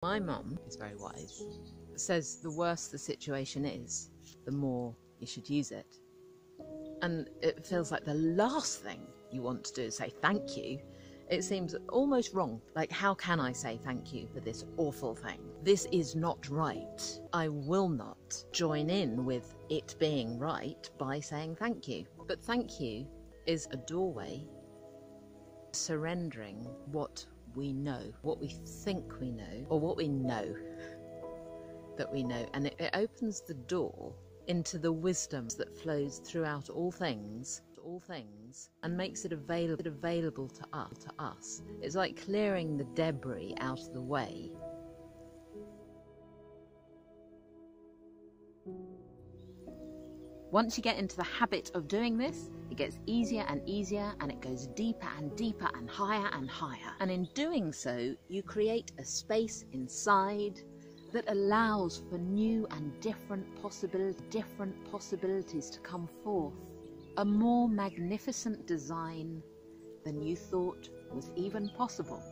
My mum is very wise, says the worse the situation is, the more you should use it. And it feels like the last thing you want to do is say thank you. It seems almost wrong. Like, how can I say thank you for this awful thing? This is not right. I will not join in with it being right by saying thank you. But thank you is a doorway, surrendering what we know, what we think we know, or what we know that we know, and it opens the door into the wisdom that flows throughout all things, and makes it available to us. It's like clearing the debris out of the way. Once you get into the habit of doing this, it gets easier and easier, and it goes deeper and deeper and higher and higher. And in doing so, you create a space inside that allows for new and different possibilities to come forth. A more magnificent design than you thought was even possible.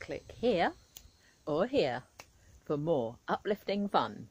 Click here or here for more uplifting fun.